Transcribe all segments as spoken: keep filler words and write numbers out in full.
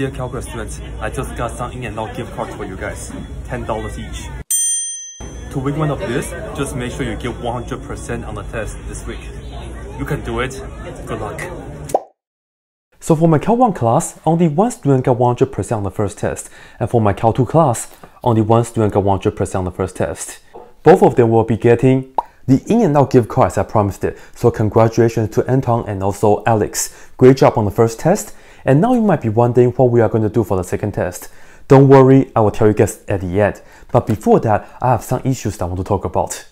Dear Calgary students, I just got some In-N-Out gift cards for you guys, ten dollars each. To win one of this, just make sure you get one hundred percent on the test this week. You can do it. Good luck. So for my Cal one class, only one student got one hundred percent on the first test, and for my Cal two class, only one student got one hundred percent on the first test. Both of them will be getting the In-N-Out gift cards I promised it, so congratulations to Anton and also Alex. Great job on the first test, and now you might be wondering what we are going to do for the second test. Don't worry, I will tell you guys at the end. But before that, I have some issues that I want to talk about.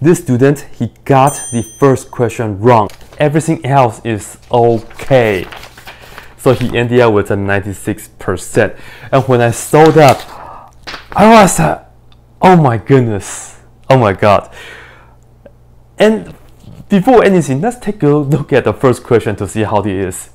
This student, he got the first question wrong. Everything else is okay. So he ended up with a ninety-six percent. And when I saw that, I was like, oh my goodness. Oh my god. And before anything, let's take a look at the first question to see how it is.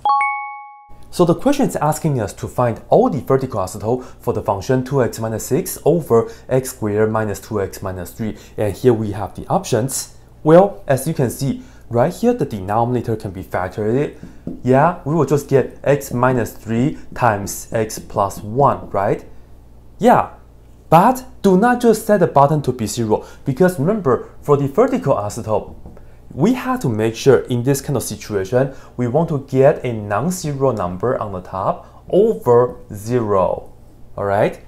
So the question is asking us to find all the vertical asymptote for the function two x minus six over x squared minus two x minus three. And here we have the options. Well, as you can see, right here the denominator can be factored. Yeah, we will just get x minus three times x plus one, right? Yeah, but do not just set the bottom to be zero, because remember, for the vertical asymptote, we have to make sure in this kind of situation, we want to get a non-zero number on the top over zero, all right?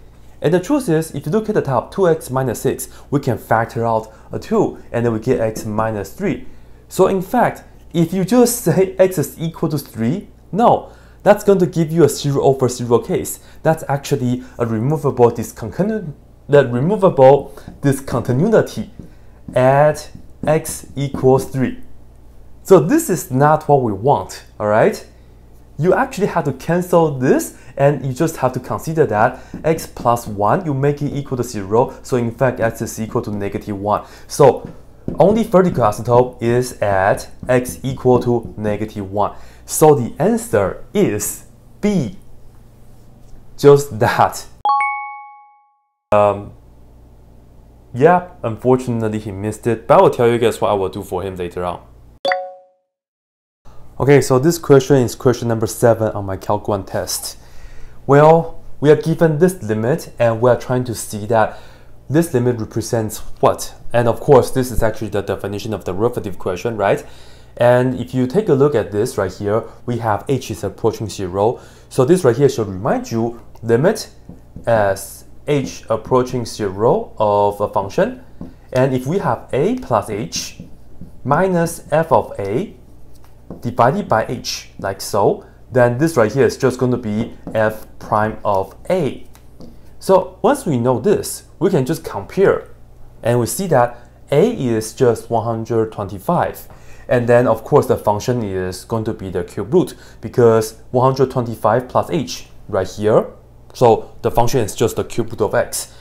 And the truth is, if you look at the top, two x minus six, we can factor out a two, and then we get x minus three. So in fact, if you just say x is equal to three, no, that's going to give you a zero over zero case. That's actually a removable discontinu- that removable discontinuity at x equals three. So this is not what we want, all right? You actually have to cancel this, and you just have to consider that x plus one, you make it equal to zero, so in fact x is equal to negative one. So only vertical asymptote is at x equal to negative one. So the answer is B. Just that. Um, Yeah, unfortunately he missed it, but I will tell you guys what I will do for him later on. Okay, so this question is question number seven on my Calc one test. Well, we are given this limit, and we are trying to see that this limit represents what? And of course, this is actually the definition of the derivative question, right? And if you take a look at this right here, we have h is approaching zero. So this right here should remind you, limit as h approaching zero of a function, and if we have a plus h minus f of a divided by h, like so, then this right here is just going to be f prime of a. So once we know this, we can just compare, and we see that a is just one hundred twenty-five, and then of course the function is going to be the cube root, because one hundred twenty-five plus h right here. So the function is just the cube root of x.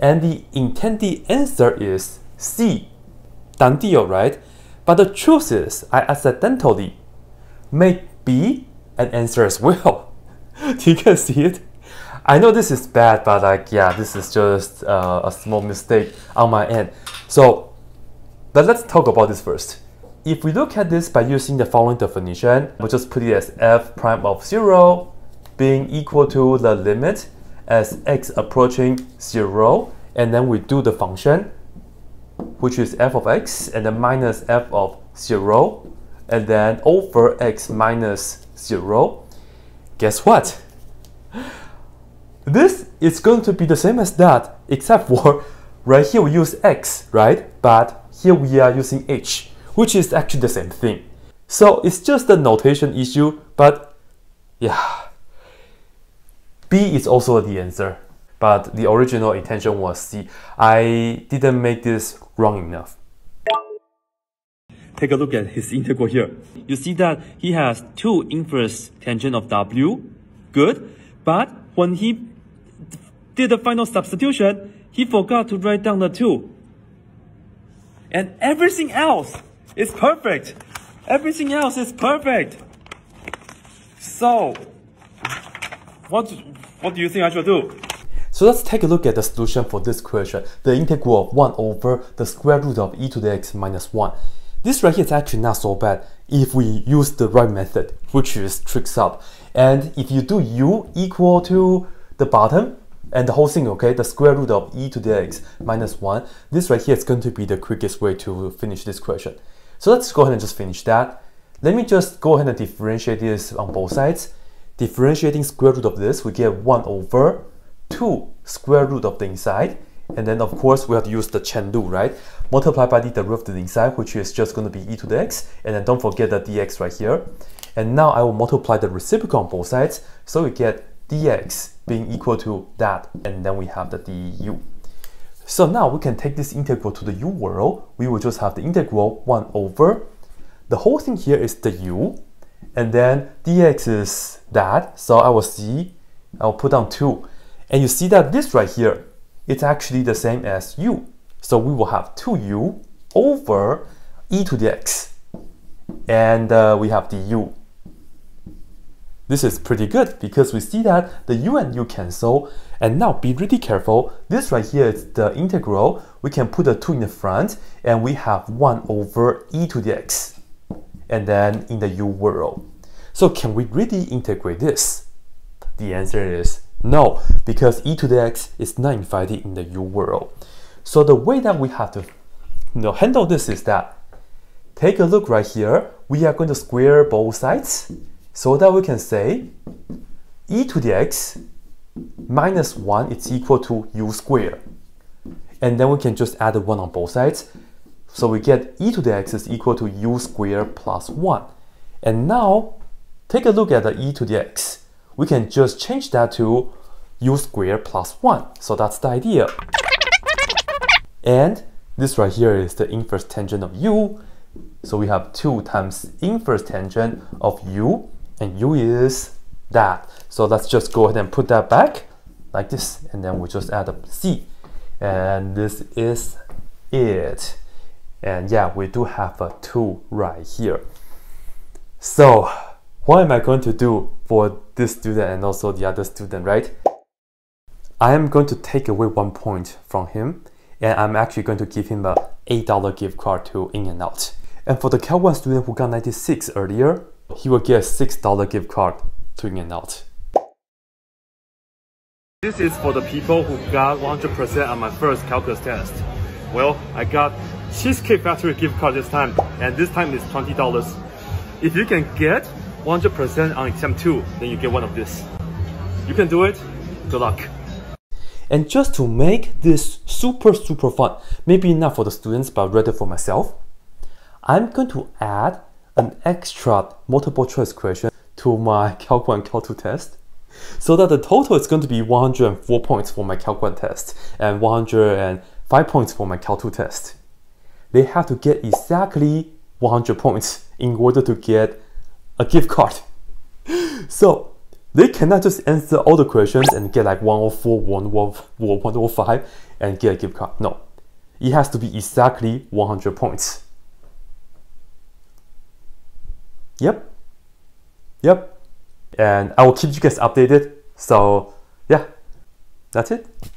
And the intended answer is C. Done deal, right? But the truth is, I accidentally made B an answer as well. Do you guys see it? I know this is bad, but like, yeah, this is just uh, a small mistake on my end. So, but let's talk about this first. If we look at this by using the following definition, we'll just put it as f prime of zero being equal to the limit as x approaching zero, and then we do the function, which is f of x, and then minus f of zero, and then over x minus zero. Guess what? This is going to be the same as that, except for right here we use x, right? But here we are using h, which is actually the same thing. So it's just a notation issue, but yeah. B is also the answer, but the original intention was C. I didn't make this wrong enough. Take a look at his integral here. You see that he has two inverse tangent of W, good, but when he did the final substitution, he forgot to write down the two. And everything else is perfect. Everything else is perfect. So, What, what do you think I should do? So let's take a look at the solution for this question, the integral of one over the square root of e to the x minus one. This right here is actually not so bad. if we use the right method, which is tricks up. And if you do u equal to the bottom and the whole thing, okay, the square root of e to the x minus one, this right here is going to be the quickest way to finish this question. So let's go ahead and just finish that. Let me just go ahead and differentiate this on both sides. Differentiating square root of this, we get one over two square root of the inside. And then, of course, we have to use the chain rule, right? Multiply by the derivative of the inside, which is just going to be e to the x. And then don't forget the dx right here. And now I will multiply the reciprocal on both sides. So we get dx being equal to that. And then we have the du. So now we can take this integral to the u world. We will just have the integral one over. The whole thing here is the u. And then dx is that. So I will see, I will put down two. And you see that this right here, it's actually the same as u. So we will have two u over e to the x. And uh, we have du. This is pretty good because we see that the u and u cancel. And now be really careful. This right here is the integral. We can put a two in the front and we have one over e to the x. And then in the u world. So can we really integrate this? The answer is no, because e to the x is not invited in the u world. So the way that we have to you know, handle this is that, take a look right here, we are going to square both sides, so that we can say e to the x minus one is equal to u squared. And then we can just add a one on both sides, so we get e to the x is equal to u squared plus one. And now, take a look at the e to the x. We can just change that to u squared plus one. So that's the idea. And this right here is the inverse tangent of u. So we have two times inverse tangent of u. And u is that. So let's just go ahead and put that back like this. And then we just add a c. And this is it. And yeah, we do have a two right here. So what am I going to do for this student and also the other student, right? I am going to take away one point from him, and I'm actually going to give him a eight dollar gift card to In-N-Out. And for the Cal one student who got ninety-six earlier, he will get a six dollar gift card to In-N-Out. This is for the people who got one hundred percent on my first calculus test. Well, I got Cheesecake Factory gift card this time, and this time it's twenty dollars. If you can get one hundred percent on exam two, then you get one of this. You can do it. Good luck. And just to make this super super fun, maybe not for the students but rather for myself, I'm going to add an extra multiple choice question to my Calc one Calc two test, so that the total is going to be one hundred four points for my Calc one test and one hundred five points for my Calc two test. They have to get exactly one hundred points in order to get a gift card. So they cannot just answer all the questions and get like one oh four, one oh five and get a gift card. No, it has to be exactly one hundred points. Yep, yep. And I will keep you guys updated. So yeah, that's it.